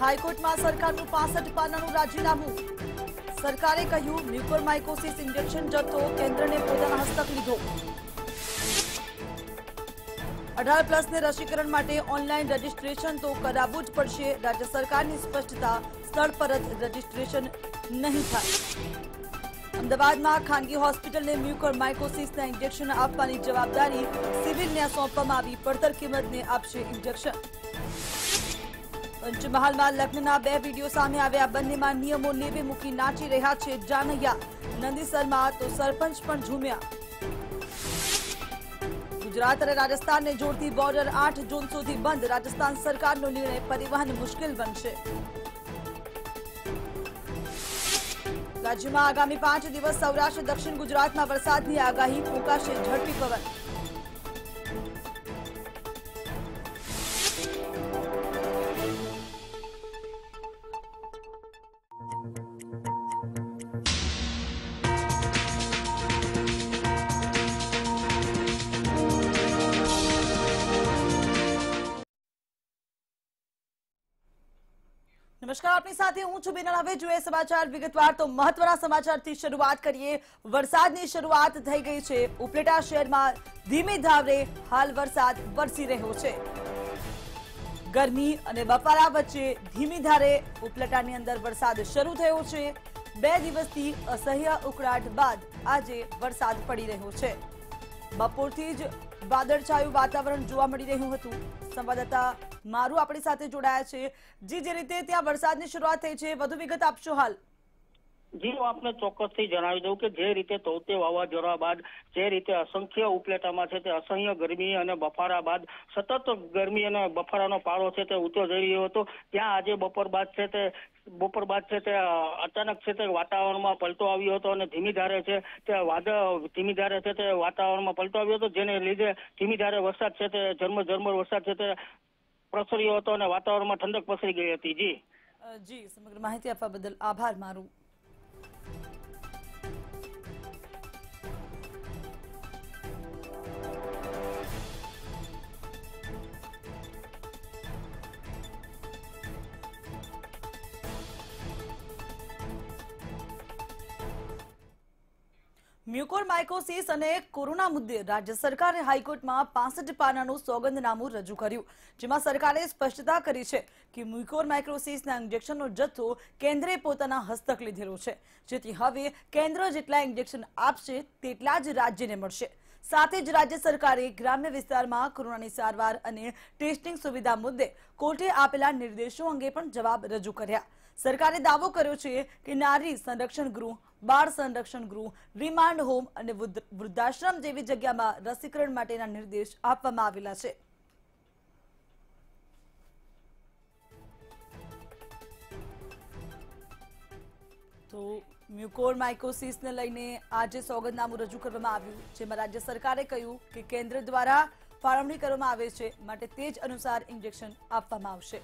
High court में सरकार 65 पानानु राजीनामु। सरकारे कहू म्यूकोरमाइकोसिस इंजेक्शन जत्थो केन्द्र ने पोताना हस्तक लीधो। 18+ ने रसीकरण माटे ऑनलाइन रजिस्ट्रेशन तो करावू ज पड़शे। राज्य सरकार की स्पष्टता, स्थल पर रजिस्ट्रेशन नहीं थाय। अमदावाद में खानगी होस्पिटल ने म्यूकोरमाइकोसिस इंजेक्शन आपवानी जवाबदारी सीविल ने सौंपवामां आवी। पड़तर किंमत ने आपशे इंजेक्शन। पंचमहाल में लग्नना 2 वीडियो सामे आव्या। बंनेमां नियमों नेवे मूकी नाची रह्या छे जानैया। नंदीसर में तो सरपंच पण झूम्या। गुजरात और राजस्थान ने जोड़ती बॉर्डर 8 जून सुधी बंद। राजस्थान सरकार नो निर्णय परिवहन मुश्किल बनशे। राज्य में आगामी 5 दिवस सौराष्ट्र दक्षिण गुजरात में वरसाद की आगाही। फूंकाशे झड़पी पवन। नमस्कार, आपनी साथे हूं छुं बेनल। हवे जोईए समाचार विगतवार। तो महत्वना समाचारथी शरूआत करीए। वरसादनी शरूआत थई गई छे। उपलेटा शहेरमां धीमी धारे हाल वरसाद वरसी रह्यो छे। गरमी अने बपारा वच्चे धीमी धारे उपलेटानी अंदर वरसाद शरू थयो छे। 2 दिवसथी असह्य उकळाट बाद आजे वरसाद पड़ी रह्यो छे। बपोरथी ज वादळछायुं वातावरण जोवा मळी रह्युं हतुं। संवाददाता मारू आपणी साथे जोड़ाया छे। जी, जे रीते त्यां वरसादनी शुरुआत थई छे, वधु विगत आपशो हाल? जी, हूँ आपने चौक्सथी जणावी दऊं के जे रीते तौते वावाझोड़ा बाद जे रीते असंख्य उपलेटामां छे ते असह्य गरमी अने बफारा बाद सतत गरमी अने बफारानो पारो छे ते ऊंचो जई રહ્યો હતો। ત્યાં આજે બપોર બાદ છે તે અચાનક છે તે વાતાવરણમાં પલટો આવ્યો હતો અને ધીમી ધારે છે તે વાતાવરણમાં પલટો આવ્યો હતો, જેને લીધે ધીમી ધારે વરસાદ છે તે ઝરમર વરસાદ છે તે प्रसरियो हतो ने वातावरणमां ठंडक पसरी गई हती। जी जी, समग्र माहिती आपवा बदल आभार मारू। म्यूकोरमाइकोसिस अने कोरोना मुद्दे राज्य सरकारे हाईकोर्ट में 65 पानानु सौगंधनामु रजू कर्यु। जेमां सरकारे स्पष्टता करी छे कि म्यूकोरमाइकोसिस इंजेक्शननो जत्थो केन्द्रे पोताना हस्तक लीधेलो छे, जेथी हवे केन्द्र जेटला इंजेक्शन आपशे तेटला ज राज्यने मळशे। साथे ज राज्य सरकारे ग्राम्य विस्तारमां कोरोनानी सारवार अने टेस्टिंग सुविधा मुद्दे कोर्टे आपेला निर्देशो अंगे पण जवाब रजू कर्या। सरकारे दावो कर्यो छे कि नारी संरक्षण गृह, बाळ संरक्षण गृह, रिमांड होम अने वृद्धाश्रम जेवी जग्यामां रसीकरण माटेना निर्देश आपवामां आवेला छे। तो म्यूकोरमाइकोसिस ने लईने आजे सौगंधनामु रजू करवामां आव्युं, जेमां राज्य सरकारे कह्युं कि केन्द्र द्वारा फाळवणी करवामां आवे छे, माटे तेज अनुसार इंजेक्शन आपवामां आवशे।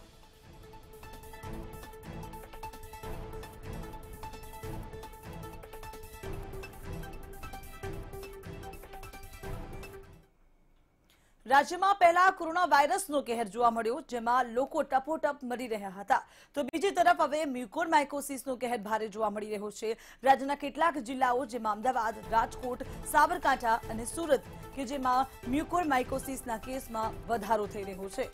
राज्य में पहला कोरोना वायरस नो कहर जोवा मळ्यो, जेमां लोको टपोटप मरी रह्या हता। तो बीजी तरफ हवे म्यूकोरमाइकोसिस नो कहर भारे जोवा मळी रह्यो छे। राज्यना केटलाक जिल्लाओ जेमां अमदावाद, राजकोट, साबरकांठा अने सूरत के जेमां म्यूकोरमाइकोसिसना केसमां वधारो थई रह्यो छे।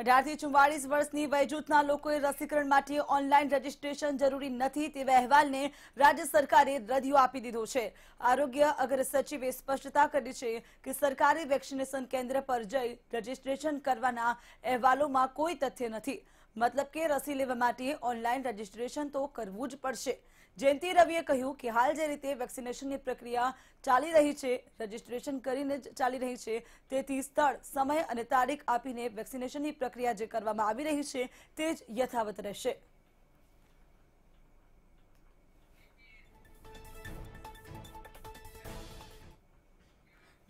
अठारथी 44 वर्षनी वयजूथना लोकोए रसीकरण माटे ऑनलाइन रजिस्ट्रेशन जरूरी नथी तेवा अहेवालने राज्य सरकारे रदियो आपी दीधो छे। आरोग्य अग्र सचिवे स्पष्टता करी छे कि सरकारे वेक्सिनेशन केन्द्र पर जई रजिस्ट्रेशन करवाना अहेवालोमां कोई तथ्य नथी। मतलब के रसी लेवा माटे ऑनलाइन रजिस्ट्रेशन तो करवू ज पड़शे। जयंती रविए कह્યું कि हाल जे रीते वेक्सिनेशननी प्रक्रिया चाली रही छे, रजिस्ट्रेशन करीने चाली रही छे, तेथी स्थळ, समय अने तारीख आपीने वेक्सिनेशननी प्रक्रिया जे करवामां आवी रही छे ते ज यथावत रहेशे।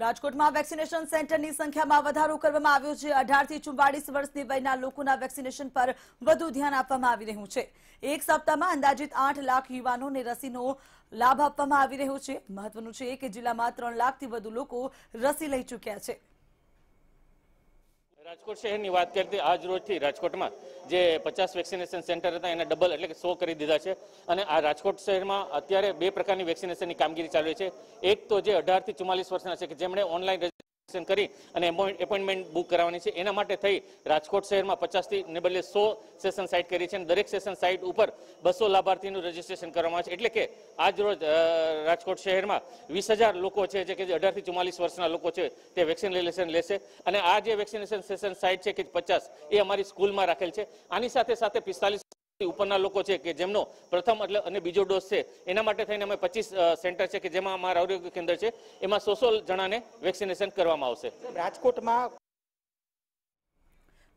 રાજકોટમાં વેક્સિનેશન સેન્ટરની સંખ્યામાં વધારો કરવામાં આવ્યો છે। 18 થી 44 વર્ષની વયના લોકોના વેક્સિનેશન પર વધુ ધ્યાન આપવામાં આવી રહ્યું છે। એક સપ્તાહમાં અંદાજિત 8 લાખ યુવાનોને રસીનો લાભ આપવામાં આવી રહ્યો છે। મહત્વનું છે કે જિલ્લામાં 3 લાખથી વધુ લોકો રસી લઈ ચૂક્યા છે। राजकोट शहर की बात करते आज रोज थी राजकोट में जे 50 वेक्सिनेशन सेंटर था एना डबल एटले 100 कर दीधा है। आ राजकोट शहर में अत्यारे 2 प्रकार की वेक्सिनेशन की कामगीरी चालू है। एक तो 18 થી 44 वर्षना है कि जेमणे ऑनलाइन रजिस्ट्रेशन करी अने एपोइंटमेंट बुक करवानी है। एना माटे थई राजकोट शहर में 50 ने बदले 100 सेशन साइट करी है। दरेक सेशन साइट पर 200 लाभार्थीनु रजिस्ट्रेशन करवामां आव्युं छे। एटले के आज रोज राजकोट शहर में 20,000 लोको छे जे के 18 થી 44 वर्षना लोको छे ते वेक्सिनेशन लेशे। अने आ जे वेक्सिनेशन सेशन साइट छे के 50 ए अमारी स्कूल में राखेल छे। आनी साथे साथे 45 उपरना लोको छे के जेमनो प्रथम એટલે અને બીજો ડોઝ છે એના માટે થઈને અમે 25 સેન્ટર છે કે જેમાં અમારા આરોગ્ય કેન્દ્ર છે એમાં 100 જણાને વેક્સિનેશન કરવામાં આવશે। રાજકોટમાં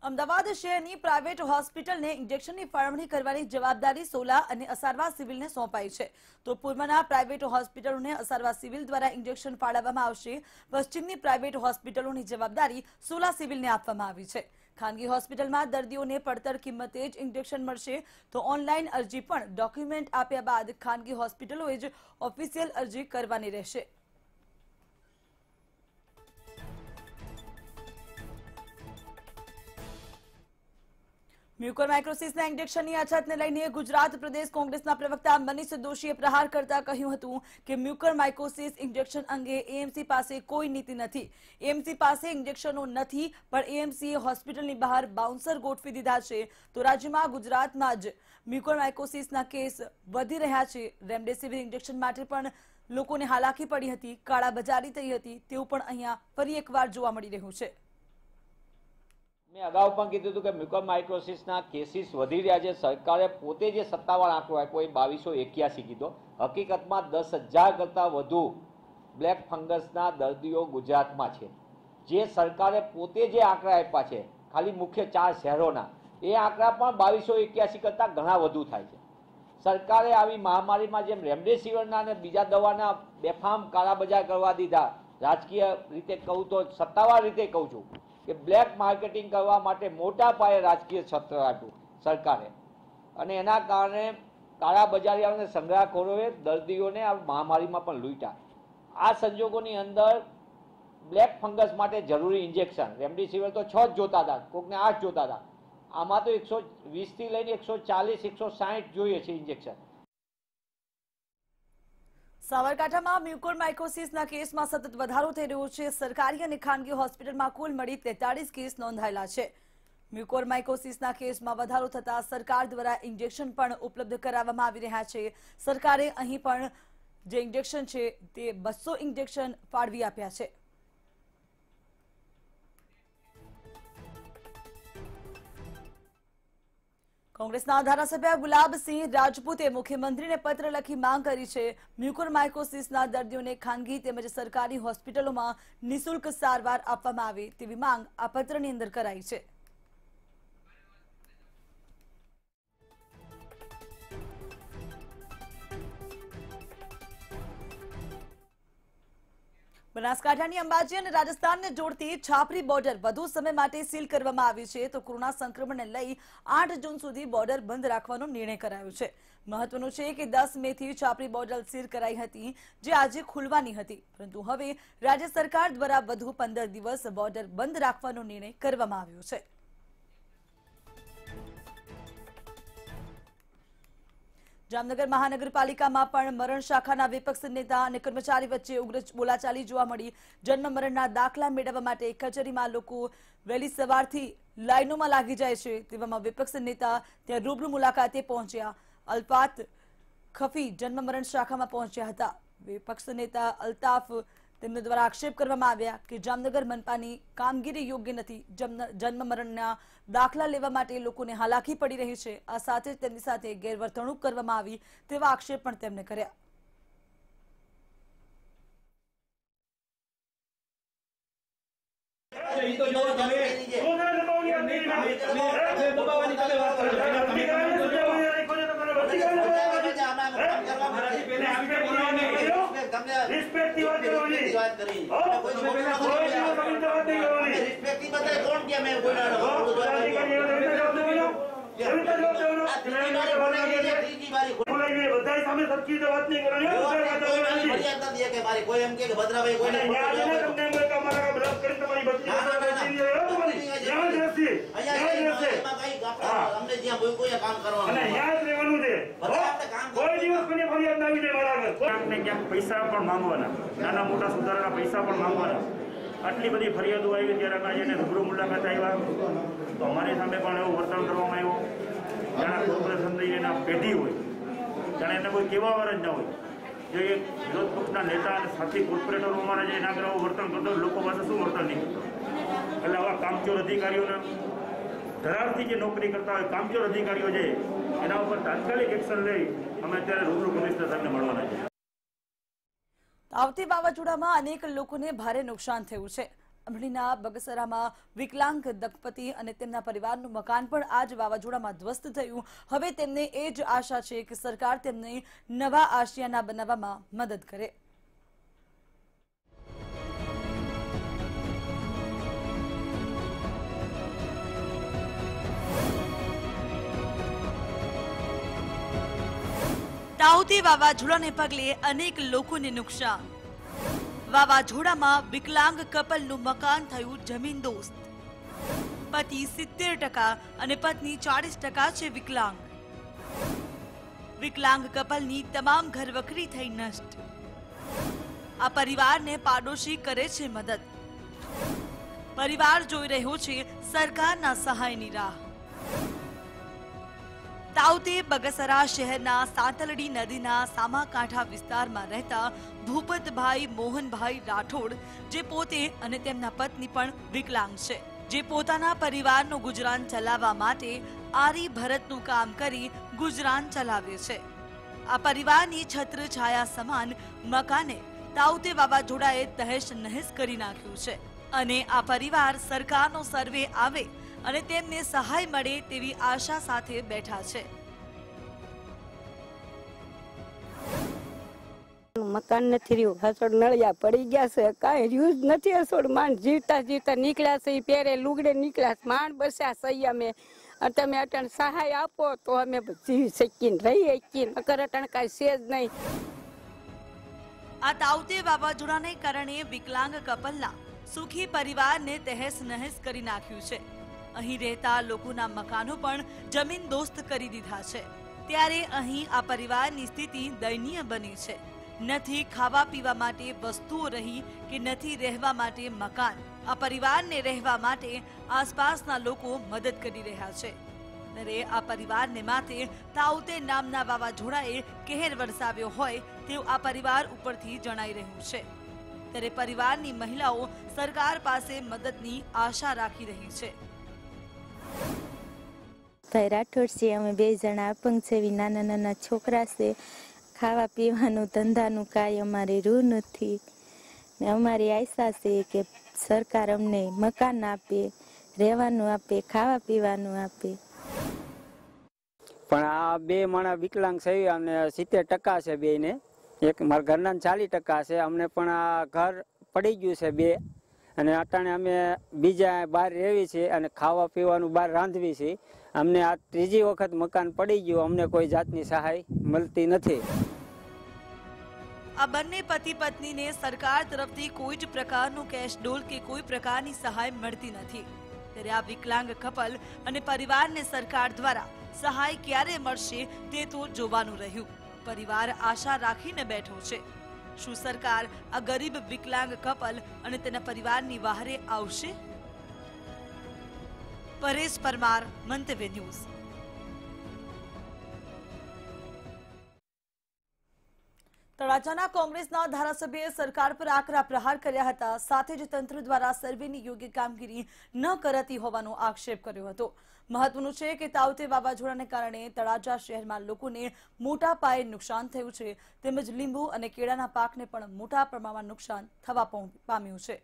अमदावाद शहरनी प्राइवेट होस्पिटल ने इंजेक्शन की फरवणी करने की जवाबदारी 16 और असरवा सीविल ने सौंपाई है। तो पूर्वना प्राइवेट होस्पिटलों ने असरवा सीविल द्वारा इंजेक्शन फाळववामां आवशे। पश्चिमनी प्राइवेट होस्पिटलों की जवाबदारी 16 सीविल ने आपवामां आवी छे। खानगी होस्पिटल में दर्दियों ने पड़तर किंमते ज इंजेक्शन मळशे तो ऑनलाइन अरजी पण डॉक्यूमेंट आप्या बाद खानगी होस्पिटलों ज ऑफिशियल अरजी करवानी रहेशे। म्यूकोरमाइकोसिसना इंजेक्शननी अछतने लईने गुजरात प्रदेश कोंग्रेसना प्रवक्ता मनीष दोशीए प्रहार करता कह्युं हतुं के म्यूकोरमाइकोसिस इंजेक्शन अंगे एएमसी पासे कोई नीति नथी। एएमसी पासे इंजेक्शनो नथी पण एएमसीए होस्पिટલની બહાર બાઉન્સર ગોઠવી દીધા છે। તો રાજ્યમાં ગુજરાતમાં જ म्यूकोरमाइकोसिसના કેસ વધી રહ્યા છે। રેમડેસિવિર ઇન્જેક્શન માટે પણ લોકોને હાલાકી પડી હતી, કાળાબજારી થઈ હતી, તેવું પણ અહીંયા ફરી એકવાર જોવા મળી રહ્યું છે। मैं अगाऊ पण कीधुं हतुं के म्यूकोरमाइकोसिसना केसीस वधी रह्या छे। सरकारे पोते जे सत्तावार आंकड़ो आप्यो ए 2281 कीधो। हकीकत में 10,000 करता वधु ब्लेक फंगसना दर्दीओ गुजरात में छे। जे सरकारे पोते जे आंकड़ा आप्या छे खाली मुख्य 4 शहरोना ए आंकड़ा पण 2281 करता घणा वधु थाय छे। सरकारे आवी महामारी में जेम रेमडेसिविरना ने बीजा दवाना बेफाम काळाबजार करवा दीधा। राजकीय रीते कहूँ तो सत्तावार रीते कहूँ छूं कि ब्लैक मार्केटिंग करवा माटे मोटा पाये राजकीय छत्र आप्युं सरकारे अने एना कारणे काळा बजारियाओने संग्रहखोरोए दर्दीओने आ महामारीमां पण लूंट्या। आ संजोगोनी अंदर ब्लेक फंगस माटे जरूरी इंजेक्शन रेमडेसिविर तो 6 ज जोता था, कोकने 8 जोता था। आमां तो 120 लईने 140 160 जोईए छे इंजेक्शन। साबरकांठामां म्यूकोरमाइकोसिसना केसमां सतत वधारो थई रह्यो छे। सरकारी अने खानगी होस्पिटलमां कुल मळी 43 केस नोंधायेला छे। म्यूकोरमाइकोसिसना केसमां वधारो थता सरकार द्वारा इंजेक्शन पण उपलब्ध कराववामां आवी रह्या छे। सरकारे અહીં પણ જે इंजेक्शन છે તે 200 इंजेक्शन ફાળવી આપ્યા છે। कांग्रेसना धारासभ्य गुलाब सिंह राजपूते मुख्यमंत्री ने पत्र लखी मांग करी है। म्यूकोरमाइकोसिसना दर्दियों ने खानगी तेमज सरकारी होस्पिटलों में निःशुल्क सारवार आपवामां आवे तेवी मांग आ पत्रनी अंदर कराई है। बनासकांठानी अंबाजी और राजस्थान ने जोड़ती छापरी बॉर्डर વધુ સમય માટે સીલ કરવામાં આવી છે। તો કોરોના સંક્રમણને લઈ 8 જૂન સુધી બોર્ડર બંધ રાખવાનો નિર્ણય કરાયો છે। મહત્વનું છે કે 10 મે થી છાપરી બોર્ડર સીલ કરાઈ હતી જે આજે ખુલવાની હતી, પરંતુ હવે રાજ્ય સરકાર દ્વારા વધુ 15 દિવસ બોર્ડર બંધ રાખવાનો નિર્ણય કરવામાં આવ્યો છે। जामनगर महानगरपालिका में मरण शाखा विपक्ष नेता और कर्मचारी वच्चे उग्र बोलाचाली जोवा मळी। जन्म मरणना दाखला मेळववा माटे कचेरी में लोग वहेली सवारथी लाइनों में लागी जाय छे। तेवामां विपक्ष नेता त्यां रूबरू मुलाकाते पहोंच्या। अल्ताफ खफी जन्म मरण शाखा में पहोंच्या हता। विपक्ष नेता अल्ताफ तेमना द्वारा आक्षेप करवामां आव्या के जामनगर मनपानी कामगीरी योग्य नथी। जन्म मरणना दाखला लेवा माटे लोकोने हालाकी पड़ी रही छे। आ साथे तेमनी साथे गैरवर्तणूक करवामां आवी तेवा आक्षेप पण तेमणे कर्या। बात करी कौन किया मैं सबकी तो बात नहीं पैसा नाना मोटा सुधारा पैसा आटली बड़ी फरियादों आई तरह रूबरू मुलाकात आया तो अमरी सामे वर्तन कर पेढ़ी हो जाने कोई केवा वार न हो जो एक विरोध पक्ष नेता साथी कॉर्पोरेटरो अमरा जे नागरिक वर्तन करते लोग शू वर्तन नहीं करते एट आवा कामचोर अधिकारी धरारथी जो नौकरी करता हो कामचोर अधिकारी है एना पर तात्कालिक एक्शन लई अमे अत्यारे रूबरू कमिश्नर साहबने मळवाना छीए। तावती वावाजोडामां अनेक लोकोने भारे नुकसान थयुं छे। अमरीना बगसरामां विकलांग दंपति अने तेमना परिवारनुं मकान पण आज वावाजोडामां ध्वस्त थयुं। हवे तेमने ए ज आशा छे के सरकार तेमने नवा आशियाना बनाववामां मदद करे। तावती वावाजोडाने पगले अनेक लोकोने नुकसान। वावाजोडामां विकलांग कपलनुं मकान थयुं जमीनदोस्त। पति 70% अने पत्नी 40% छे विकलांग। विकलांग कपलनी तमाम घरवकरी थई नष्ट। आ परिवारने पाडोशी करे छे मदद। परिवार जोई रह्यो छे सरकारना सहायनी राह। तावते बगसरा शहरना सांतलडी नदीना सामाकांठा विस्तारमां रहता भूपतभाई मोहनभाई राठोड जे पोते अने तेमना पत्नी पण विकलांग छे जे पोताना परिवारनो गुजरान चलाववा माटे आरी भरतनुं काम करी गुजरान चलावे छे। आ परिवारनी छत्र छाया समान मकाने तावते वावाजोडाए तहेश नहेश करी नाख्युं छे अने आ परिवार सरकारनो सर्वे आवे अने तेमने सहाय मळे तेवी आशा साथे बैठा छे। मकान नथी रह्युं हसोड नळिया पड़ी गया छे काई यूज नथी हसोड मान जीवता जीवता निकळ्या छे पेरे लुगडे निकळ्या मान बस्या सैया में तमे अटण सहाय आपो तो अमे जीवी सकीन रही हकीन अकर अटण काई छे ज नहीं। आ तावते वावाजोडाने कारणे विकलांग कपलना सुखी परिवार ने तहस नहस करी नाख्युं छे। अहीं रहता लोकोना मकानो पण जमीनदोस्त करी दीधा छे। त्यारे अहीं आ परिवारनी स्थिति दयनीय बनी छे। नथी खावा पीवा माटे वस्तुओ रही के नथी रहेवा माटे मकान। आ परिवारने रहेवा माटे आसपासना लोको मदद करी रह्या छे। त्यारे आ परिवारने माथे तावते नामना वावाजोडाए कहर वरसाव्यो होय तेवुं आ परिवार उपरथी जणाई रह्युं छे। त्यारे परिवारनी महिलाओ सरकार पासे मददनी आशा राखी रही छे। भाई राठोड से अमे बे जना अपंग छे नाना नाना छोकरा से खावा पीवानुं धंधानुं काई अमारी रूह नथी ने अमारी आशा छे के सरकार अमने मकान आपे रहेवानुं आपे खावा पीवानुं आपे। पण आ बे माणा विकलांग छे अने 70% छे बे ने एक मार घरना 40% छे अमने पण आ घर पड़ी गयुं छे बे अने अटाणे अमे बीजा बार रहेवी छे अने खावा पीवानुं बार रांधवी छे। अमने आ तीजी वखत मकान पड़ी गयो अमने कोई जातनी सहाय मळती नथी। आ बन्ने पति पत्नी ने सरकार तरफथी कोई ज प्रकारनो कैश डोल के कोई प्रकारनी सहाय मळती नथी। त्यारे आ विकलांग कपल अने परिवारने सरकार द्वारा सहाय क्यारे मळशे ते तो जोवानुं रह्युं। परिवार आशा राखीने बेठो छे। शुं सरकार आ गरीब विकलांग कपल अने तेना परिवारनी वाहरे आवशे? परेश परमार, मंतव्य न्यूज। तळाजाना कांग्रेसना धारासभ्ये सरकार पर आकरा प्रहार कर्या हता साथे ज तंत्र द्वारा सर्वेनी योग्य कामगीरी न करती होવાનો आक्षेप कर्यो हतो। महत्वनुं छे के तावते वावाजोडाने कारणे तळाजा शहरमां लोकोने मोटा पाये नुकसान थयुं छे તેમજ લીંબુ અને કેળાના પાકને પણ મોટા પ્રમાણમાં નુકસાન થવા પામ્યું છે।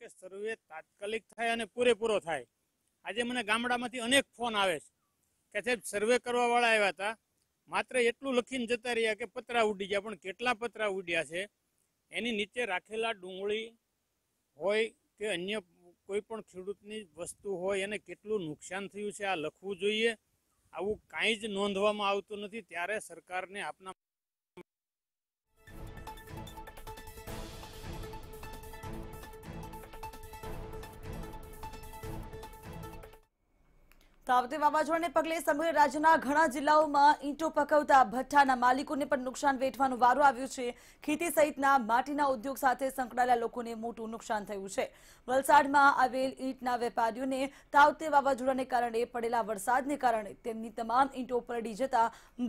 કે સર્વે તાત્કાલિક થાય અને પૂરેપૂરો થાય। આજે મને ગામડામાંથી અનેક ફોન આવે છે કે સાહેબ સર્વે કરવાવાળા આવ્યા હતા मात्र एटलुं लखीने जता रह्या के पतरा उडी गया, पण केटला पतरा उड्या छे एनी नीचे राखेला डूंगळी होय के अन्य कोईपण खेडूतनी वस्तु होय एने केटलुं नुकसान थयुं छे आ लखवुं जोईए। आवुं कांई ज नोंधवामां आवतुं नथी त्यारे सरकारने आपना તાપતી વાવાઝોડાને પગલે સમગ્ર રાજ્યના ઘણા જિલ્લાઓમાં ઈંટો પકવતા ભઠ્ઠાના માલિકોને પણ નુકસાન વેઠવાનો વારો આવ્યો છે। ખેતી સહિતના માટીના ઉદ્યોગ સાથે સંકળાયેલા લોકોને મોટું નુકસાન થયું છે। વલસાડમાં આવેલ ઈંટના વેપારીઓને તાપતી વાવાઝોડાને કારણે પડેલા વરસાદને કારણે તેમની તમામ ઈંટો પલળી જતા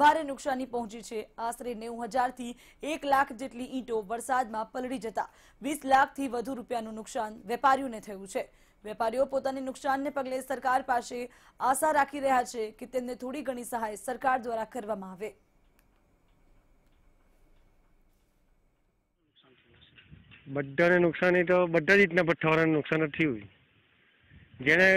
ભારે નુકસાની પહોંચી છે। આશરે 90,000 થી 1,00,000 જેટલી ઈંટો વરસાદમાં પલળી જતા 20,00,000 થી વધુ રૂપિયાનું નુકસાન વેપારીઓને થયું છે। વેપારીઓ પોતાની નુકસાનને પગલે સરકાર પાસે આશા રાખી રહ્યા છે કે તેમને થોડી ઘણી સહાય સરકાર દ્વારા કરવામાં આવે। બધાને નુકસાની તો બધા જ રીતના પઠ્ઠાવાળાને નુકસાન થયું। જેને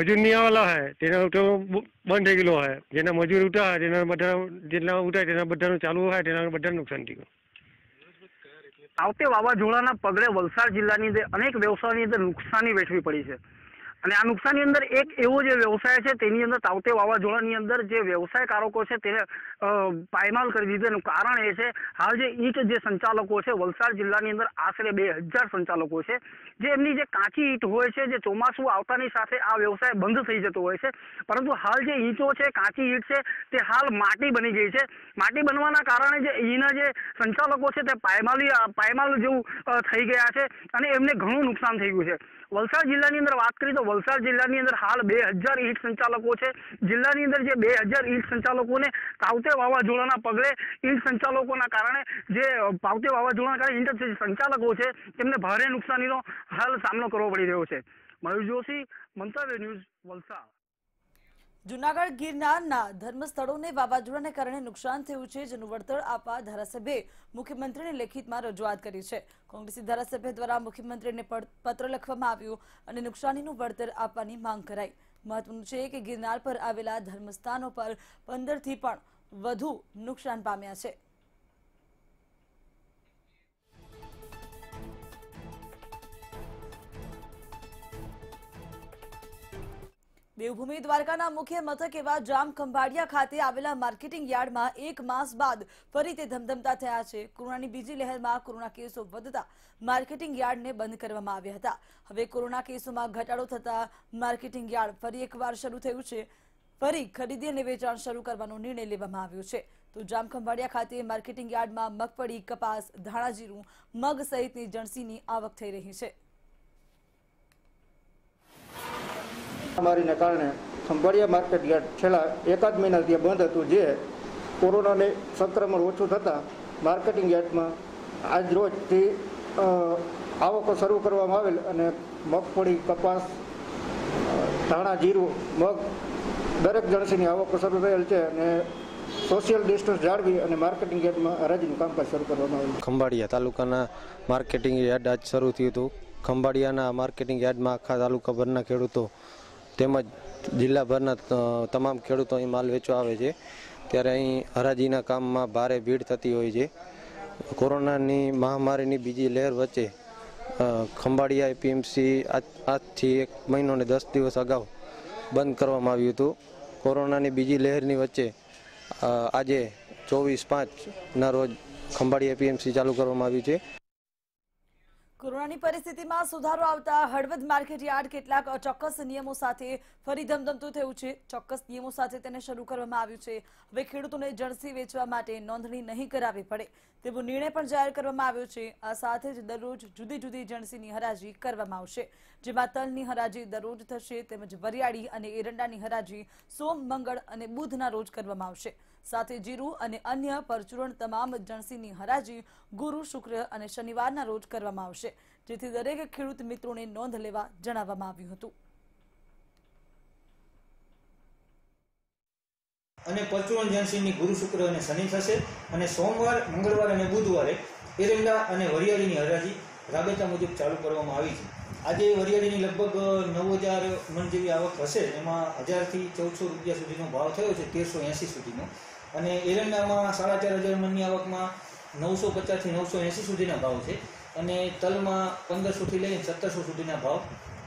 મજૂર નહીં આવેલા હોય તેનો તો બંધ થઈ ગયેલો હોય, જેના મજૂર ઉઠા હોય તેના બધા જેટલા ઉઠાય તેના બધાનું ચાલુ હોય તેના બધાને નુકસાન થયું। तावते वावाझोड़ा पगले वलसाड जिला की अंदर अनेक व्यवसाय अंदर नुकसानी वेठवी पड़ी है। आ नुकसानी अंदर एक एवो जो व्यवसाय है तेनी अंदर तावते वावाझोड़ा नी अंदर जो व्यवसायकारों से पायमाल कर दीधे। कारण ए है हाल जो ईंट जो संचालकों से वलसाड जिला की अंदर आशरे 2000 संचालकों से जे एमनी जे काची ईंट होय छे जे चोमासुं आवतानी साथे आ व्यवसाय बंध थई जतो होय छे। परंतु हाल जो ईंटो है काची ईंट है ते हाल माटी बनी गई है। माटी बनवाना कारणे जे ईना जे संचालकों से ते पायमाल जेवुं थई गया है अने एमने घणुं नुकसान थई गयुं छे। वलसाड जिला की अंदर बात करिए तो वलसाड जिला की अंदर हाल 2000 ईंट संचालकों से जिला की अंदर जो 2000 ईंट संचालकों ने तावते वावाझोड़ा पगले ईंट संचालकों कारण जे तावते वावाझोड़ा कारण ईंट संचालकों से तेमने भारे नुकसानी हाल सामनो करवो पड़ी रह्यो छे। मयूर जोशी, मंतव्य न्यूज, वलसाड। जूनागढ़ गिरनारना धर्मस्थळोने वावाझोडाने कारणे नुकसान थयुं छे, जेनुं वळतळ आपवा धारासभ्ये मुख्यमंत्रीने लेखितमां रजूआत करी छे। कोंग्रेसी धारासभ्य द्वारा मुख्यमंत्रीने पत्र लखवामां आव्यो अने नुकसानीनुं वळतळ आपवानी मांग कराई। महत्वनुं छे के गिरनार पर आवेला धर्मस्थानो पर 15 थी पण वधु नुकसान पाम्या छे। देवभूमि द्वारकाना मुख्य मथक एवा जामखंभाळिया खाते आवेला मार्केटिंग यार्डमां एक मास बाद फरी ते धमधमता थया छे। कोरोनानी बीजी लहेरमां कोरोना केसो वधता मार्केटिंग यार्डने बंध करवामां आव्या हता। हवे कोरोना केसोमां घटाडो थता मार्केटिंग यार्ड फरी एकवार शरू थयुं छे। फरी खरीदी अने वेचाण शरू करवानो निर्णय लेवामां આવ્યો છે। તો જામખંભાળિયા ખાતે માર્કેટિંગ યાર્ડમાં મગફળી, કપાસ, ધાણાજીરું, મગ સહિતની જણસીની આવક થઈ રહી છે। महामारीने कारणे खंभाळिया मार्केट यार्ड छेल्ला एकाद महीनाथी बंध हतुं। जे कोरोनाने संक्रमण ओछुं थतां मार्केटिंग यार्डमां आज रोजथी आवको शरू करवामां आवेल अने मगफळी, कपास, धाणा, जीरु, मग दरेक जणसीनी आवको शरू थयेल छे अने सोशियल डिस्टन्स जाळवी अने मार्केटिंग यार्डमां हराजीनुं कामकाज शरू करवामां आव्युं। खंभाळिया तालुकाना मार्केटिंग यार्ड आज शरू थयुं हतुं। खंभाळियाना मार्केटिंग यार्डमां आखा तालुकाभरना खेडूतो તેમજ જિલ્લાભરના તમામ ખેડૂતો અહીં માલ વેચવા આવે છે। ત્યારે અહીં હરાજીના કામમાં ભારે ભીડ થતી હોય છે। કોરોનાની મહામારીની બીજી લહેર વચ્ચે ખંભાળિયા એપીએમસી આજથી 1 મહિનો અને 10 દિવસ અગાઉ બંધ કરવામાં આવ્યું હતું। કોરોનાની બીજી લહેરની વચ્ચે આજે 24/5ના રોજ ખંભાળિયા એપીએમસી ચાલુ કરવામાં આવ્યું છે। કોરોનાની પરિસ્થિતિમાં સુધારો આવતા હળવદ માર્કેટયાર્ડ કેટલાક ચોક્કસ નિયમો સાથે ફરી ધમધમતું થયું છે। ચોક્કસ નિયમો સાથે તેને શરૂ કરવામાં આવ્યું છે। હવે ખેડૂતોને જણસી વેચવા માટે નોંધણી નહીં કરાવવી પડે તેવો નિર્ણય પણ જાહેર કરવામાં આવ્યો છે। આ સાથે જ દરરોજ જુદી જુદી જણસીની હરાજી કરવામાં આવશે, જેમાં તલની હરાજી દરરોજ થશે, તેમજ વરિયાળી અને એરંડાની હરાજી સોમ, મંગળ અને બુધના રોજ કરવામાં આવશે। સાથે જીરું અને અન્ય પરચુરણ તમામ જણસીની હરાજી ગુરુ, શુક્ર અને શનિવારના રોજ કરવામાં આવશે, જેથી દરેક ખેડૂત મિત્રોને નોંધ લેવા જણાવવામાં આવ્યું હતું। અને પરચુરણ જણસીની ગુરુ, શુક્ર અને શનિ થશે અને સોમવાર, મંગળવાર અને બુધવારે એરંડા અને વરિયાળીની હરાજી રાબેતા મુજબ ચાલુ કરવામાં આવી છે। આજે વરિયાળીની લગભગ 9,000 મણ જેવી આવક હશે, એમાં 1000 થી 1400 રૂપિયા સુધીનો ભાવ થયો છે, 1380 સુધીનો। અને એરંડામાં 4500 મણની આવકમાં 950 થી 980 સુધીના ભાવ છે અને તલમાં 1500 થી લઈને 1700 સુધીના ભાવ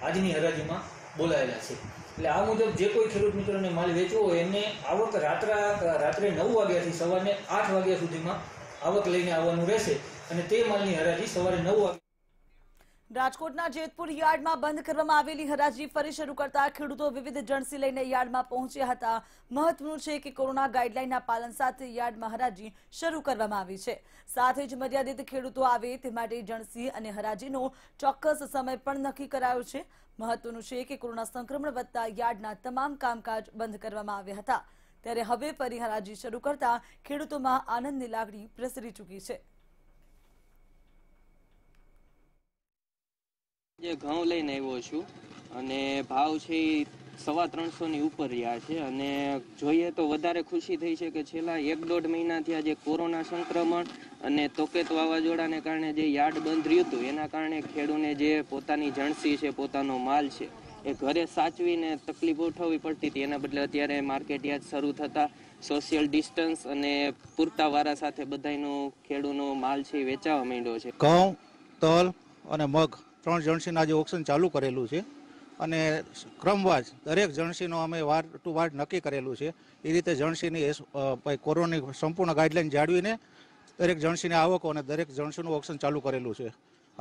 આજની હરાજીમાં બોલાયેલા છે। એટલે આ મુજબ જે કોઈ ખેડૂત મિત્રોને માલ વેચવો હોય એમને આવક રાત્રે 9 વાગ્યાથી સવારે 8 વાગ્યા સુધીમાં આવક લઈને આવવાનું રહેશે અને તે માલની હરાજી સવારે 9 વાગ્યે राजकोटना जेतपुर यार्ड में बंद करवामां आवेली हराजी फरी शुरू करता खेडूतो विविध जणसी लईने यार्ड में पहोंच्या हता। महत्वनुं छे के कोरोना गाइडलाइन पालन साथ यार्ड में हराजी शुरू करवामां आवी छे। साथे ज मर्यादित खेडूतो आवे ते माटे जणसी अने हराजीनो चोक्कस समय पण नक्की करायो छे। महत्वनुं छे के कोरोना संक्रमण वधता यार्डना तमाम कामकाज बंद करवामां आव्या हता, त्यारे हवे फरी हराजी शुरू करता खेडूतोमां आनंदनी लागणी प्रसरी चूकी छे। जे घऊँ लईने आव्यो छुं अने भाव छे 325 नी उपर रह्या छे अने जोईए तो वधारे खुशी थई छे के छेल्ला 1-1.5 महीनाथी आ जे कोरोना संक्रमण अने तोकेत वावाजोडाने कारणे जे यार्ड बंध रह्युं हतुं एना कारणे खेडूने जे पोतानी जणसी छे पोतानो माल छे ए घरे साचवीने तकलीफ उठावी पड़ती थी एना बदले अत्यारे मार्केट यार्ड शरू थता सोशियल डिस्टन्स अने पूरता वारा साथे बधाईनो खेडूनो माल छे वेचावा मांड्यो छे। घऊँ तल अने मग 3 जणसीना जे ऑक्शन चालू करेलू छे अने क्रमवाज दरेक जणसीनो अमे वार टू वार नक्की करेलू छे। ए रीते जणसीनी कोरोना संपूर्ण गाइडलाइन जाळवीने दरेक जणसीने आवक अने दरेक जणसीनो ऑक्शन चालू करेलू छे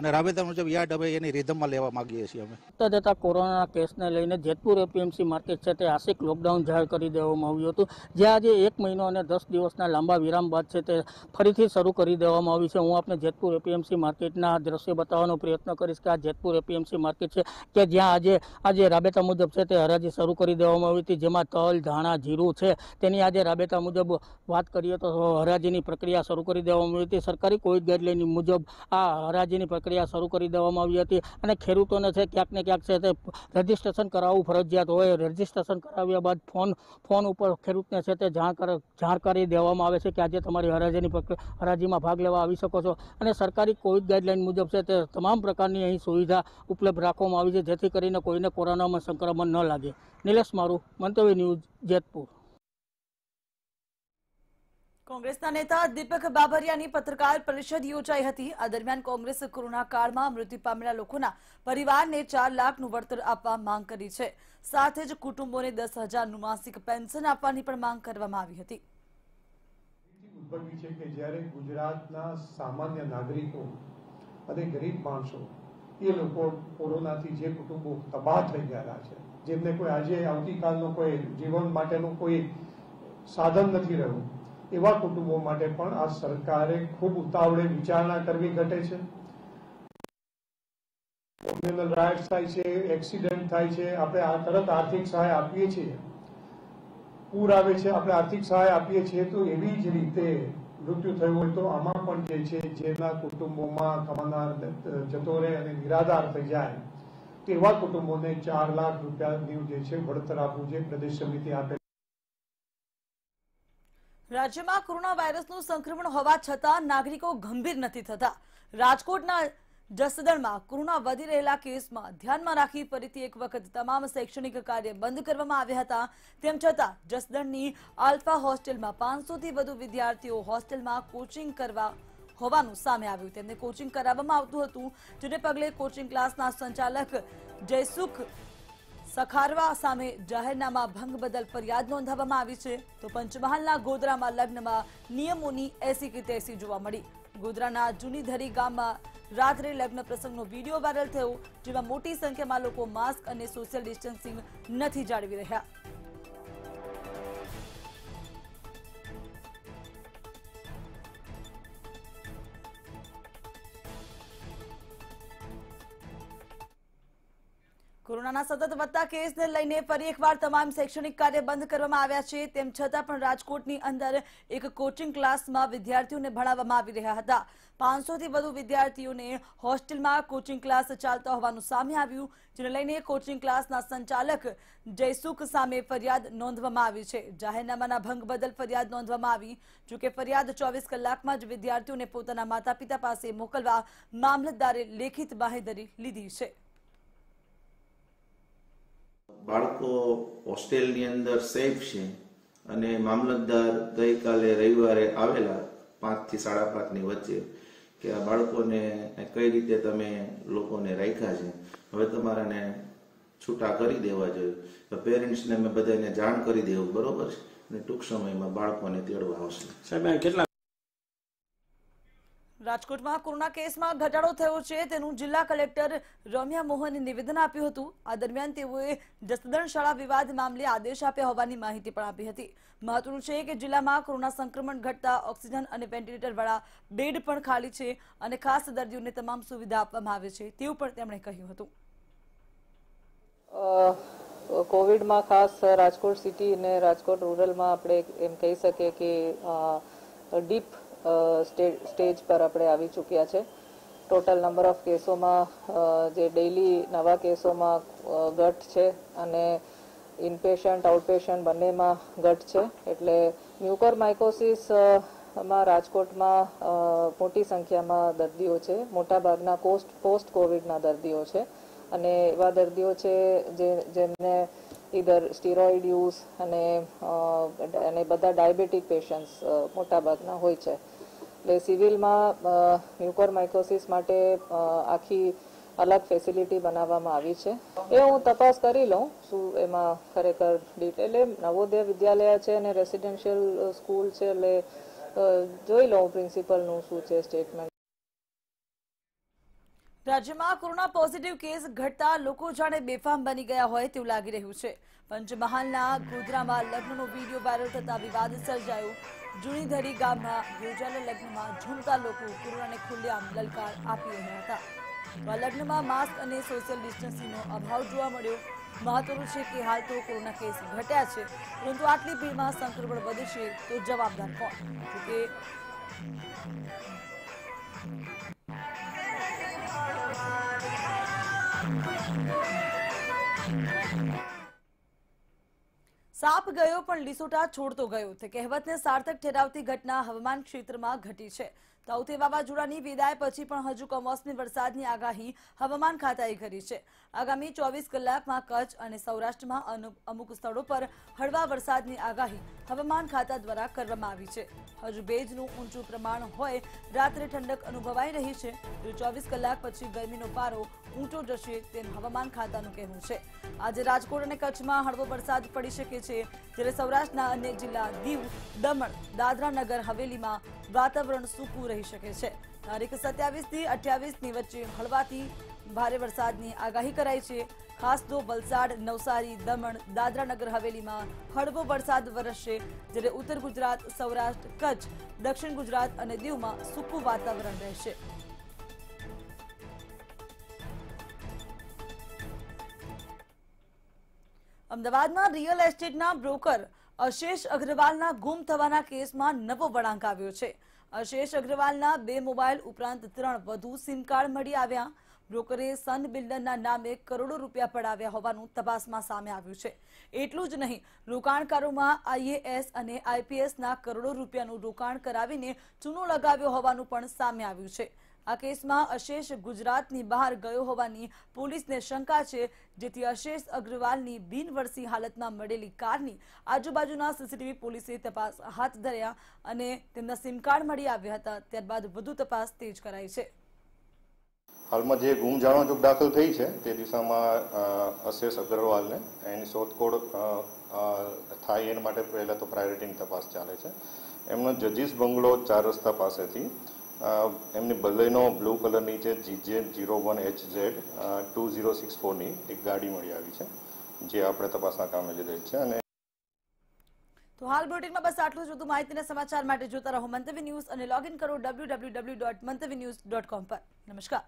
अने राबेता मुजब यार्ड अमे एनी रिधममां लेवा मांगीए छीए। अमे तो जता कोरोना केसने लईने जेतपुर एपीएमसी मार्केट छे ते आशिक लॉकडाउन जाहेर करी देवामां आव्युं हतुं जे आजे 1 महीनो अने 10 दिवसना लांबा विराम बाद छे ते फरीथी शरू करी देवामां आवी छे। हुं आपने जेतपुर एपीएमसी मार्केटना दृश्य बताववानो प्रयत्न करीश के आ जेतपुर एपीएमसी मार्केट छे के ज्यां आजे राबेता मुजब छे ते हराजी शरू करी देवामां आवी हती जेमां तल धाणा जीरुं छे तेनी आजे राबेता मुजब वात करीए तो हराजीनी प्रक्रिया शरू करी देवामां आवी हती। सरकारी कोविड गाइडलाइन मुजब आ हराजीनी प्रक्रिया शुरू करी देवामां आवी हती अने खेडूतोने छे क्यांक ने क्यांक छे ते रजिस्ट्रेशन कराववुं फरजियात होय। रजिस्ट्रेशन कराव्या बाद फोन उपर खेडूतने छे ते जाण करी देवामां आवे छे के आजे तमारी हराजीनी हराजीमां भाग लेवा आवी शको छो अने सरकारी कोविड गाइडलाइन मुजब छे ते तमाम प्रकारनी अहीं सुविधा उपलब्ध राखवामां आवी छे जेथी करीने कोईने कोरोनामां संक्रमण न लागे। निलेश मारू, मंतव्य न्यूज, जेतपुर। कांग्रेसना नेता दीपक बाभरियानी पत्रकार परिषद योजाई हती। आ दरमियान कांग्रेस कोरोना काळमां मृत्यु पामेला लोकोना परिवारने 4 लाखनुं वळतर आपवा मांग करी छे। साथे ज कुटुंबोने 10,000नुं मासिक पेन्शन आपवानी पण मांग करवामां आवी हती। उत्पन्न छे के ज्यारे गुजरातना सामान्य नागरिको अने गरीब माणसो ए लोको कोरोनाथी जे कुटुंबो तबाह थई गया छे जेमने कोई आजे आवतीकालनो कोई जीवन माटेनो कोई साधन नथी रह्युं एवा कुटुंबों माटे पण आ सरकारे खूब उतावळे विचारणा करवी घटे छे। कोम्युनल राइट्स थाय छे, एक्सिडेंट थाय छे, आपणे तरत आर्थिक सहाय आपीए छीए। पूर आवे छे, आपणे आर्थिक सहाय आपीए छीए तो एवी ज रीते मृत्यु थयुं होय तो आमां पण जे छे जेना कुटुंबोमां कमानार जतो रहे अने निराधार थई जाय तेवा कुटुंबोने 4 लाख रूपियानुं जे छे वळतर आपवुं जे प्रदेश समिति आपे। राज्य में कोरोना वायरस संक्रमण होवा छतां नागरिको गंभीर नहीं थता। राजकोटना जसदण में कोरोना वधी रहेला केस में ध्यान में राखी फरीथी एक वखत तमाम शैक्षणिक कार्य बंद करवामां आव्या हता। तेम छतां जसदणनी आल्फा होस्टेल में 500 थी वधु विद्यार्थीओ होस्टेल में कोचिंग करवा होवानुं सामे आव्युं। तेमने कोचिंग कराववामां आवतुं हतुं जेने पगले कोचिंग क्लासना संचालक जयसुख सखारवा सामे जाहेरनामा भंग बदल फरियाद नोंधावामां आवी छे। तो पंचमहालना गोधरामां लग्नमां नियमोनी 80 के 83 जोवा मळी। गोधराना जूनीधरी गाममां रात्रे लग्न प्रसंगनो वीडियो वायरल थयो जेमां मोटी संख्यामां लोको मास्क अने सोशियल डिस्टन्सिंग नथी जाळवी रह्या। कोरोना सतत वधता केस ने लईने फरी एकवार तमाम शैक्षणिक कार्य बंद करवामां आव्या छे। तेम छतां पण राजकोटनी अंदर एक कोचिंग क्लास में विद्यार्थीओने भणाववामां आवी रह्या हता। 500 थी वधु विद्यार्थीओने होस्टेल में कोचिंग क्लास चालता होवानुं सामे आव्युं जेने लईने कोचिंग क्लासना संचालक जयसुख सामे फरियाद नोंधवामां आवी छे। जाहेरनामाना भंग बदल फरियाद नोंधवामां आवी जो के फरियाद 24 कलाकमां ज विद्यार्थीओने पोताना माता-पिता पासे मोकलवा मामलतदारे लेखित बाहेधरी लीधी छे। बाळको होस्टेल नी अंदर सेफ छे अने मामलतदार गई काले रविवारे आवेला 5 થી 5:30 ની વચ્ચે કે આ બાળકોને કઈ રીતે તમે લોકોને રાખ્યા છે, હવે તમારાને છૂટા કરી દેવા જોઈએ। પેરેન્ટ્સને મે બધાને જાણ કરી દેવું બરોબર છે અને ટૂંક સમયમાં બાળકોને તેડવા આવશે। સાહેબ કેટલા રાજકોટમાં કોરોના કેસમાં ઘટાડો થયો છે તેનું જિલ્લા કલેક્ટર રમ્યા મોહને નિવેદન આપ્યું હતું। આ દરમિયાન તેઓએ જસદણ શાળા વિવાદ મામલે આદેશ આપ્યા હોવાની માહિતી પણ આપી હતી। મહત્વનું છે કે જિલ્લામાં કોરોના સંક્રમણ ઘટતા ઓક્સિજન અને વેન્ટિલેટરવાળા બેડ પણ ખાલી છે અને ખાસ દર્દીઓને તમામ સુવિધા આપવામાં આવે છે તેવું પણ તેમણે કહ્યું હતું। કોવિડમાં ખાસ રાજકોટ સિટી અને રાજકોટ રૂરલમાં આપણે એમ કહી શકીએ કે ડીપ स्टेज पर आपणे आवी चूक्या छे। टोटल नंबर ऑफ केसों में जे डेली नवा केसों में घट छे अने इनपेशेंट आउटपेशेंट बंने में घट छे एटले म्यूकोरमाइकोसिस में राजकोट में मोटी संख्या में दर्दीओ छे। मोटा भागना पोस्ट कोविडना दर्दीओ छे अने एवा दर्दीओ छे जेमने इधर स्टीरोइड यूज अने बधा डायबेटिक पेशंट्स मोटा भागना होय छे। એટલે સિવિલમાં મ્યુકોરમાઇકોસિસ માટે આખી અલગ ફેસિલિટી બનાવવામાં આવી છે। એ હું તપાસ કરી લઉં શું એમાં ખરેખર ડિટેલ। નવોદય વિદ્યાલય છે અને રેસિડેન્શિયલ સ્કૂલ છે એટલે જોઈ લઉં પ્રિન્સિપલનું શું છે સ્ટેટમેન્ટ। राज्य में कोरोना पॉजिटिव केस घटता लोको जाने बेफाम बनी गया होय तेवुं लागी रह्युं छे। पंचमहालना गोधरामां लग्ननो वीडियो वायरल थता विवाद सर्जायो। जूनीधरी गाममां योजायेला लग्नमां झूमता लोको कोरोनाने खुल्लेआम ललकार आपी रह्या हता। आ लग्नमां मास्क अने सोशियल डिस्टन्सिंगनो अभाव जोवा मळ्यो। महत्वनुं छे के हाल तो कोरोना केस घट्या छे परंतु आटली भीड़मां संक्रमण वधशे तो जवाबदार कोण? साप गयो पण लीसोटा छोड़तो गयो ते कहेवतने सार्थक ठेरावती घटना हवामान क्षेत्रमां घटी छे। ताउते वावाझोडानी विदाय पछी पण हजू कमोसमी वरसादनी आगाही हवामान खाताए करी छे। आगामी 24 कलाकमां कच्छ अने सौराष्ट्रमां अमुक स्थळो पर हळवा वरसादनी आगाही हवामान खाता द्वारा करवामां आवी छे। हजू भेजनुं ऊंचुं प्रमाण होय रात्रे ठंडक अनुभवाई रही छे। 24 कलाक पछी गरमीनो पारो ऊंचो जशे तेम हवामान खातानुं कहेवुं छे। आज राजकोट अने कच्छमां हळवो वरसाद पड़ी शके छे ज्यारे सौराष्ट्रना अन्य जिल्ला दीव, दमण, दादरा नगर हवेलीमां वातावरण सूकू रही शके छे। तारीख 27 થી 28 ની વચ્ચે હળવાથી ભારે વરસાદની આગાહી કરાઈ છે। ખાસ તો વલસાડ, નવસારી, દમણ, દાદરા નગર હવેલીમાં હળવો વરસાદ વરસશે જ્યારે ઉત્તર ગુજરાત, સૌરાષ્ટ્ર, કચ્છ, દક્ષિણ ગુજરાત અને દીવમાં સૂકું વાતાવરણ રહેશે। અમદાવાદમાં રિયલ એસ્ટેટના બ્રોકર अशेष अग्रवालना गुम थवाना केसमां नवो वळांक आव्यो छे। अशेष अग्रवालना 2 मोबाइल उपरांत 3 वधु सीम कार्ड मळी आव्या। ब्रोकरे सन बिल्डरना नामे करोड़ो रूपिया पडाव्या होवानुं तपासमां सामे आव्युं छे। एटलुं ज नहीं रोकाणकारोमां आईएएस अने आईपीएसना करोड़ो रूपियानुं रोकाण करावीने चूनो लगाव्यो होवानुं पण सामे आव्युं छे। आ केसमां अशेष गुजरातनी बहार गयो होवानी पोलीसने शंका छे जेथी अशेष अग्रवालनी बिनवरसी हालतमां मळेली कारनी आजुबाजुना सीसीटीवी पोलीसे तपास हाथ धर्या अने तेमना सीम कार्ड मळी आव्या हता। त्यारबाद वधु तपास तेज कराई छे। हालमां जे गुम जाणवा जोग दाखल थई छे ते दिशामां अशेष अग्रवालने एनी शोधखोळ थाय एना माटे पहेला तो प्रायोरिटीनी तपास चाले छे। एमनो जजीस बंगलो 4 रस्ता पासेथी एमने बलेनो ब्लू कलर नीचे GJ 01HZ 2064 नी एक गाड़ी मळी आवी छे जे आपणे तपासना कामे लीधेल छे। अने तो हाल बुलेटिनमां बस आटलुं ज। વધુ માહિતીના સમાચાર માટે જોતા રહો મંતવ્ય ન્યૂઝ અને લોગિન કરો www.mantavyanews.com પર। નમસ્કાર।